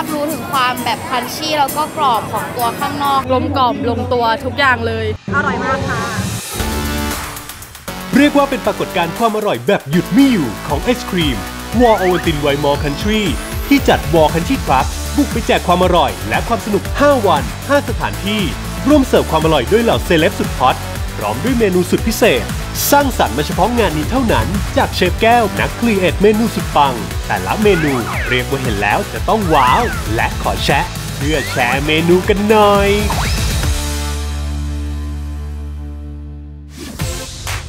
รับรู้ถึงความแบบครันชี่แล้วก็กรอบของตัวข้างนอกกลมกล่อมลงตัวทุกอย่างเลยอร่อยมากค่ะเรียกว่าเป็นปรากฏการณ์ความอร่อยแบบหยุดไม่อยู่ของไอศครีม Wall's โอวัลตินไวมอร์คันทรีที่จัด Wall's คันทรีคลับบุกไปแจกความอร่อยและความสนุก5วัน5สถานที่ร่วมเสิร์ฟความอร่อยด้วยเหล่าเซเลบสุดฮอตพร้อมด้วยเมนูสุดพิเศษสร้างสรรค์มาเฉพาะงานนี้เท่านั้นจากเชฟแก้วนักครีเอทเมนูสุดปังแต่ละเมนูเรียกว่าเห็นแล้วจะต้องว้าวและขอแชะเพื่อแชร์เมนูกันหน่อย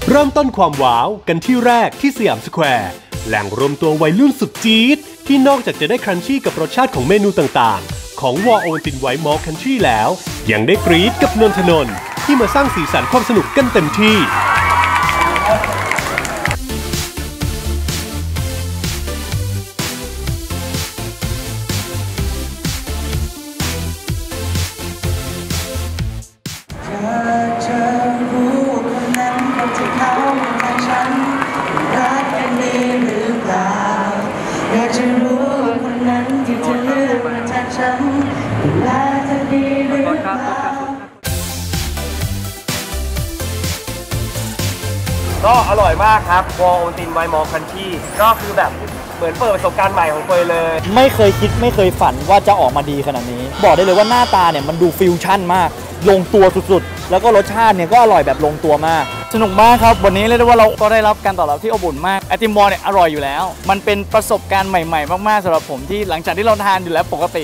เริ่มต้นความว้าวกันที่แรกที่สยามสแควร์แหล่งรวมตัววัยรุ่นสุดจี๊ดที่นอกจากจะได้ครันชี่กับรสชาติของเมนูต่างๆของ Wall's โอวัลตินไวมอร์คันทรีแล้วยังได้กรี๊ดกับนนทนนท์ที่มาสร้างสีสันความสนุกกันเต็มที่ก็อร่อยมากครับ Wall's โอวัลตินไวมอร์คันทรีก็คือแบบเหมือนเปิดประสบการณ์ใหม่ของเฟยเลยไม่เคยคิดไม่เคยฝันว่าจะออกมาดีขนาดนี้บอกได้เลยว่าหน้าตาเนี่ยมันดูฟิวชั่นมากลงตัวสุดๆแล้วก็รสชาติเนี่ยก็อร่อยแบบลงตัวมากสนุกมากครับวันนี้เรียกได้ว่าเราก็ได้รับการตอบรับที่อบอุ่นมากไอติมวอลเนี่ยอร่อยอยู่แล้วมันเป็นประสบการณ์ใหม่ๆมากๆสำหรับผมที่หลังจากที่เราทานอยู่แล้วปกติ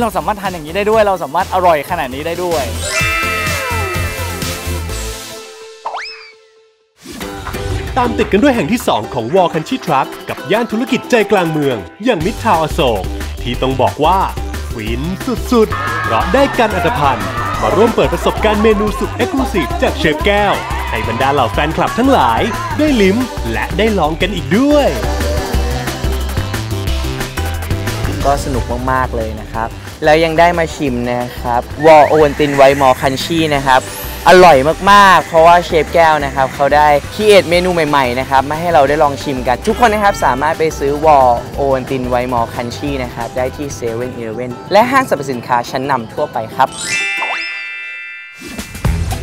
เราสามารถทานอย่างนี้ได้ด้วยเราสามารถอร่อยขนาดนี้ได้ด้วยตามติดกันด้วยแห่งที่2ของวอลคันทรีทรัคกับย่านธุรกิจใจกลางเมืองอย่างมิดทาวน์อโศกที่ต้องบอกว่าฟินสุดๆเพราะได้กันอัตภัณฑ์มาร่วมเปิดประสบการณ์เมนูสุดเอ็กซ์คลูซีฟจากเชฟแก้วให้บรรดาเหล่าแฟนคลับทั้งหลายได้ลิ้มและได้ลองกันอีกด้วยก็สนุกมากๆเลยนะครับแล้วยังได้มาชิมนะครับวอลโอวัลตินไวมอร์คันทรีนะครับอร่อยมากๆเพราะว่าเชฟแก้วนะครับเขาได้ครีเอทเมนูใหม่ๆนะครับมาให้เราได้ลองชิมกันทุกคนนะครับสามารถไปซื้อ Wall's โอวัลตินไวมอร์คันทรีนะครับได้ที่ 7-Eleven และห้างสรรพสินค้าชั้นนำทั่วไปครับ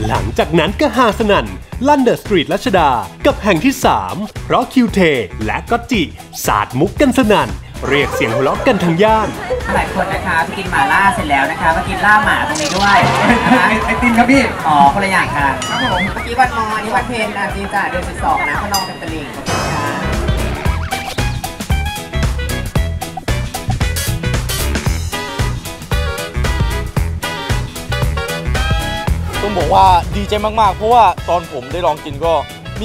หลังจากนั้นก็ฮาสนั่นลั่นเดอะสตรีทรัชดากับแห่งที่3เพราะคิวเทและก็จิสาดมุกกันสนั่นเรียกเสียงหัวเราะกันทั้งย่านหลายคนนะคะไปกินหม่าล่าเสร็จแล้วนะคะมากินล่าหมาตรงนี้ด้วยไอติมครับพี่อ๋อคนละอย่างค่ะครับผมเมื่อกี้วันมอญนี่วันเพนนะจีจ่าเดือน12นะพนองเป็นตะลิงต้องบอกว่าดีใจมากๆเพราะว่าตอนผมได้ลองกินก็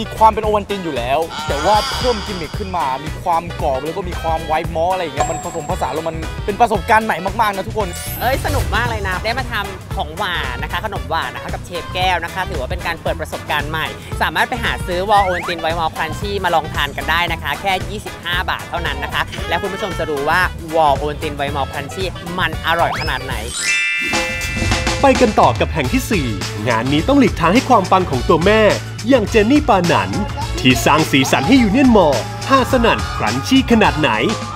มีความเป็นโอวัลตินอยู่แล้วแต่ว่าเพิ่มกิมมิคขึ้นมามีความกรอบแล้วก็มีความไวท์มอสอะไรอย่างเงี้ยมันผสมผสานแล้วมันเป็นประสบการณ์ใหม่มากๆนะทุกคนสนุกมากเลยนะได้มาทำของหวานนะคะขนมหวานนะคะกับเชฟแก้วนะคะถือว่าเป็นการเปิดประสบการณ์ใหม่สามารถไปหาซื้อWall's โอวัลตินไวมอร์คันทรีมาลองทานกันได้นะคะแค่25บาทเท่านั้นนะคะและคุณผู้ชมจะรู้ว่าWall's โอวัลตินไวมอร์คันทรีมันอร่อยขนาดไหนไปกันต่อกับแห่งที่4งานนี้ต้องหลีกทางให้ความปังของตัวแม่อย่างเจนนี่ปาหนันที่สร้างสีสันให้ยูเนี่ยนมอฮาสนั่นครันชี่ขนาดไหน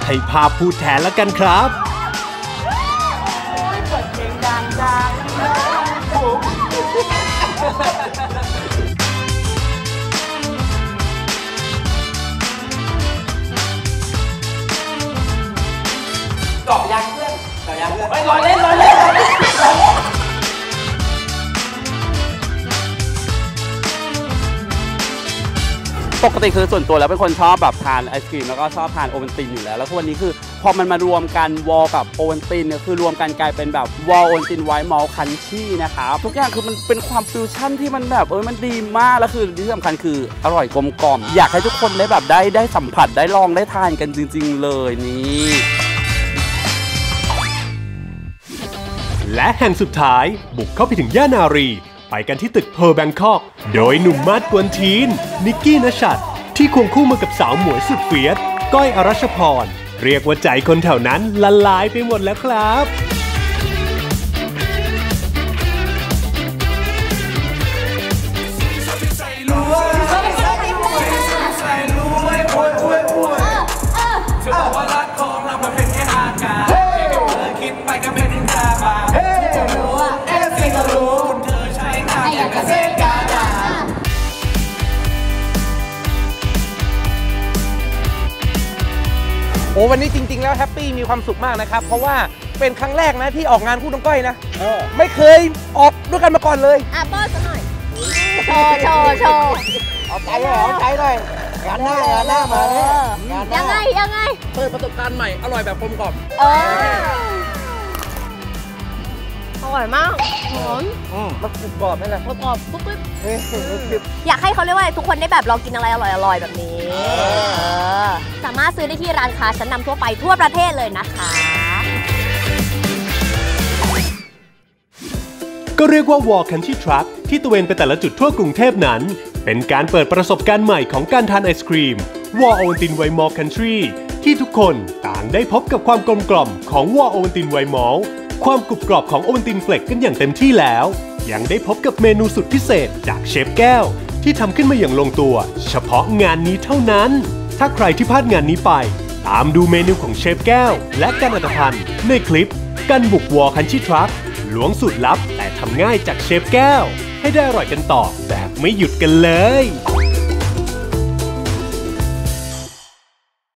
ให้ภาพพูดแทนละกันครับกรอบยางเพื่อนกรอบยางเพื่อนไปลอยเล่นลอยเล่นปกติคือส่วนตัวแล้วเป็นคนชอบแบบทานไอศกรีมแล้วก็ชอบทานโอวัลตินอยู่แล้ววันนี้คือพอมันมารวมกันวอลกับโอวัลตินเนี่ยคือรวมกันกลายเป็นแบบวอลโอวัลตินไวมอร์คันทรีนะครับทุกอย่างคือมันเป็นความฟิวชั่นที่มันแบบมันดีมากแล้วคือที่สำคัญคืออร่อยกลมกล่อมอยากให้ทุกคนได้แบบได้สัมผัสได้ลองได้ทานกันจริงๆเลยนี่และแห่งสุดท้ายบุกเข้าไปถึงย่านนารีไปกันที่ตึกเพอร์แบงคอกโดยหนุ่มมาดกวนทีนนิกกี้ณชัดที่ควงคู่มากับสาวหมวยสุดเฟียสก้อยอรัชพรเรียกว่าใจคนแถวนั้นละลายไปหมดแล้วครับ คิดไปก็เป็นนินจาบ้าที่จะรู้ว่าเอฟซีก็รู้คุณเธอใช้งานอย่างกับเส้นกาดาโอ้วันนี้จริงๆแล้วแฮปปี้มีความสุขมากนะครับเพราะว่าเป็นครั้งแรกนะที่ออกงานคู่น้องก้อยนะไม่เคยออกด้วยกันมาก่อนเลยอ่ะป้อนซะหน่อยโชว์โชว์โชว์เอาใจหน่อยเอาใจหน่อยงานหน้ามาเลยยังไงเปิดประสบการณ์ใหม่อร่อยแบบกลมกล่อมอร่อยมากหอมมันกรุบกรอบนี่แหละกรุบกรอบปุ๊บปุ๊บอยากให้เขาเรียกว่าทุกคนได้แบบลองกินอะไรอร่อยๆแบบนี้สามารถซื้อได้ที่ร้านค้าชั้นนำทั่วไปทั่วประเทศเลยนะคะก็เรียกว่า Wall's Country Truck ที่ตระเวนไปแต่ละจุดทั่วกรุงเทพนั้นเป็นการเปิดประสบการณ์ใหม่ของการทานไอศครีม Wall's โอวัลตินไวมอลล์ Country ที่ทุกคนต่างได้พบกับความกลมกล่อมของ Wall's โอวัลตินไวมอลล์ความกรุบกรอบของโอวัลตินเฟลกกันอย่างเต็มที่แล้วยังได้พบกับเมนูสุดพิเศษจากเชฟแก้วที่ทำขึ้นมาอย่างลงตัวเฉพาะงานนี้เท่านั้นถ้าใครที่พลาดงานนี้ไปตามดูเมนูของเชฟแก้วและกันอัตภัณฑ์ในคลิปกันบุก Wall's Country Truck หลวงสูตรลับแต่ทำง่ายจากเชฟแก้วให้ได้อร่อยกันต่อแบบไม่หยุดกันเลย